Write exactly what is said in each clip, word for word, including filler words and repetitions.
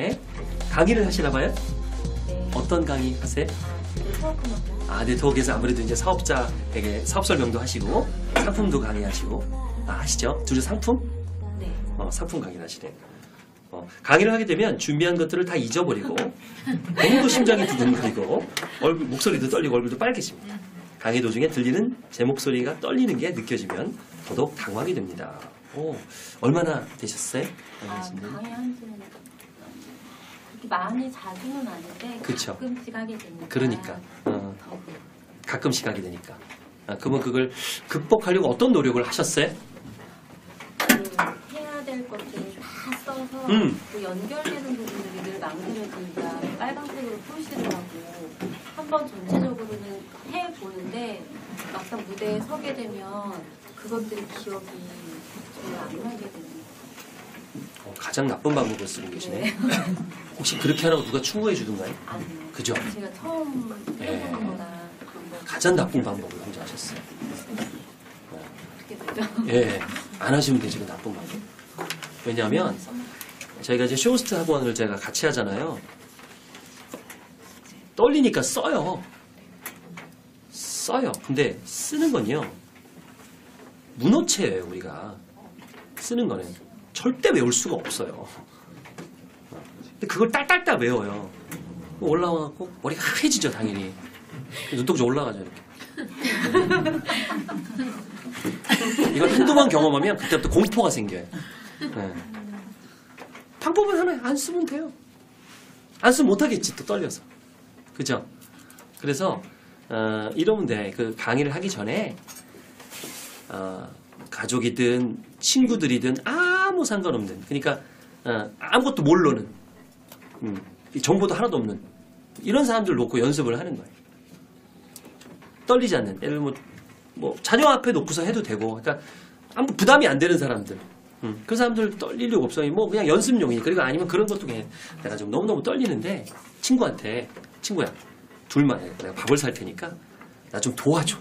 네. 강의를 하시나봐요? 네. 어떤 강의 하세요? 아, 네트워크에서 아무래도 이제 사업자에게 사업 설명도 하시고 상품도 강의하시고. 아, 아시죠? 둘이 상품? 네. 어, 상품 강의를 하시네. 어, 강의를 하게 되면 준비한 것들을 다 잊어버리고 너무도 심장이 두근거리고 얼굴, 목소리도 떨리고 얼굴도 빨개집니다. 강의 도중에 들리는 제 목소리가 떨리는 게 느껴지면 더더욱 당황이 됩니다. 오, 얼마나 되셨어요? 아, 강의한 지는 그렇게 많이 자주는 아닌데 그쵸? 가끔씩 하게 되니까. 그러니까 어, 가끔씩 하게 되니까. 아, 그러면 그걸 극복하려고 어떤 노력을 하셨어요? 그 해야 될 것들을 다 써서 음. 그 연결되는 부분들이 늘 망설여지니까 빨간색으로 풀시더라고. 한번 전체적으로는 해보는데 막상 무대에 서게 되면 그것들이 기억이 전혀 안 나게 됩니다. 어, 가장 나쁜 방법을 쓰고 계시네. 네. 혹시 그렇게 하라고 누가 충고해 주던가요? 아니요. 그죠? 제가 처음 해보는 거라. 네. 가장 나쁜 방법을 혼자 하셨어요. 어. 그렇게 되죠? 예, 안 하시면 되죠, 그 나쁜 방법. 왜냐하면 저희가 이제 쇼호스트 학원을 제가 같이 하잖아요. 떨리니까 써요. 써요. 근데 쓰는 건요. 문어체예요, 우리가. 쓰는 거는. 절대 외울 수가 없어요. 근데 그걸 딸딸딸 외워요. 올라와갖고 머리가 하얘지죠, 당연히. 눈동자 올라가죠, 이렇게. 이걸 한두 번 경험하면 그때부터 공포가 생겨요. 네. 방법은 하나예요. 안 쓰면 돼요. 안 쓰면 못하겠지, 또 떨려서. 그죠? 그래서 어, 이러면 돼. 그 강의를 하기 전에 어, 가족이든 친구들이든 아무 상관없는, 그러니까 어, 아무것도 모르는 음, 정보도 하나도 없는 이런 사람들 놓고 연습을 하는 거예요. 떨리지 않는, 예를 들면 뭐, 뭐 자녀 앞에 놓고서 해도 되고, 그러니까 아무 부담이 안 되는 사람들, 음, 그 사람들 떨릴 일 없어요. 뭐 그냥 연습용이니. 그리고 아니면 그런 것도 그냥 내가 좀 너무너무 떨리는데 친구한테, 친구야, 둘만 해. 내가 밥을 살 테니까 나 좀 도와줘.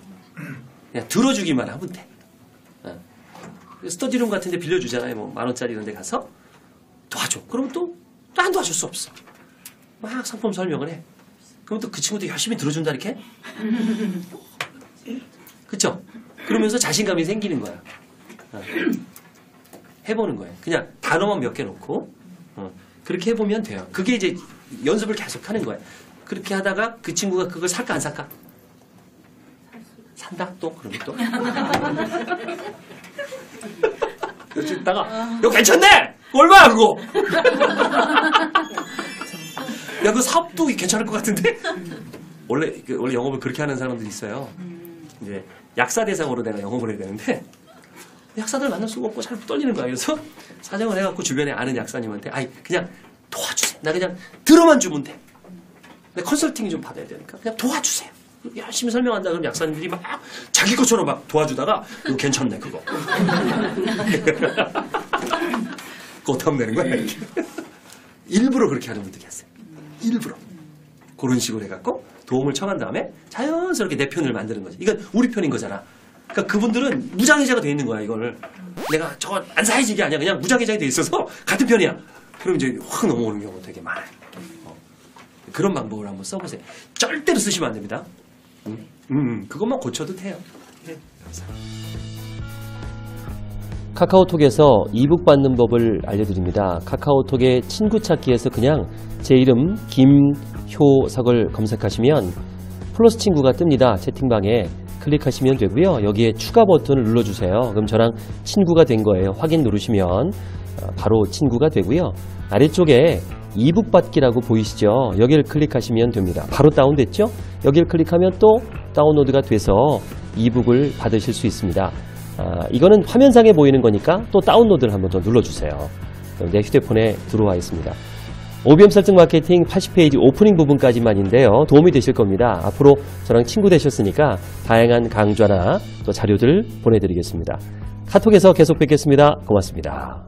그냥 들어주기만 하면 돼. 어. 스터디룸 같은 데 빌려주잖아요. 뭐 만 원짜리 이런 데 가서 도와줘. 그러면 또 안 도와줄 수 없어. 막 상품 설명을 해. 그럼 또 그 친구도 열심히 들어준다, 이렇게? 그쵸? 그러면서 자신감이 생기는 거야. 어. 해보는 거예요. 그냥 단어만 몇 개 놓고 어. 그렇게 해보면 돼요. 그게 이제 연습을 계속 하는 거예요. 그렇게 하다가 그 친구가 그걸 살까 안 살까? 산다? 또? 그러면 또? 여기 있다가 이거 괜찮네! 얼마야 그거? 야, 그 사업도 괜찮을 것 같은데? 원래, 원래 영업을 그렇게 하는 사람들이 있어요. 이제 약사 대상으로 내가 영업을 해야 되는데 약사들 만날 수가 없고 잘 떨리는 거야. 그래서 사정을 해갖고 주변에 아는 약사님한테 아이 그냥 도와주세요. 나 그냥 들어만 주면 돼. 컨설팅이 좀 받아야 되니까 그냥 도와주세요. 열심히 설명한다. 그럼 약사님들이 막 자기 것처럼 막 도와주다가 이거 괜찮네 그거. 그거 어떻게 하면 되는 거야? 이렇게. 일부러 그렇게 하는 분들이 있어요. 일부러. 그런 식으로 해갖고 도움을 청한 다음에 자연스럽게 내 편을 만드는 거지. 이건 우리 편인 거잖아. 그러니까 그분들은 무장해제가 돼 있는 거야. 이걸 내가 저거 안 사야지 이게 아니야. 그냥 무장해제가 돼 있어서 같은 편이야. 그럼 이제 확 넘어오는 경우가 되게 많아요. 그런 방법을 한번 써보세요. 절대로 쓰시면 안 됩니다. 음, 음, 그것만 고쳐도 돼요. 네, 감사합니다. 카카오톡에서 이북 받는 법을 알려드립니다. 카카오톡의 친구 찾기에서 그냥 제 이름 김효석을 검색하시면 플러스 친구가 뜹니다. 채팅방에 클릭하시면 되고요. 여기에 추가 버튼을 눌러주세요. 그럼 저랑 친구가 된 거예요. 확인 누르시면 바로 친구가 되고요. 아래쪽에 이북 받기라고 보이시죠? 여기를 클릭하시면 됩니다. 바로 다운됐죠? 여기를 클릭하면 또 다운로드가 돼서 이북을 받으실 수 있습니다. 아, 이거는 화면상에 보이는 거니까 또 다운로드를 한번 더 눌러주세요. 내 휴대폰에 들어와 있습니다. 오비엠 설득 마케팅 팔십 페이지 오프닝 부분까지만인데요. 도움이 되실 겁니다. 앞으로 저랑 친구 되셨으니까 다양한 강좌나 또 자료들 보내드리겠습니다. 카톡에서 계속 뵙겠습니다. 고맙습니다.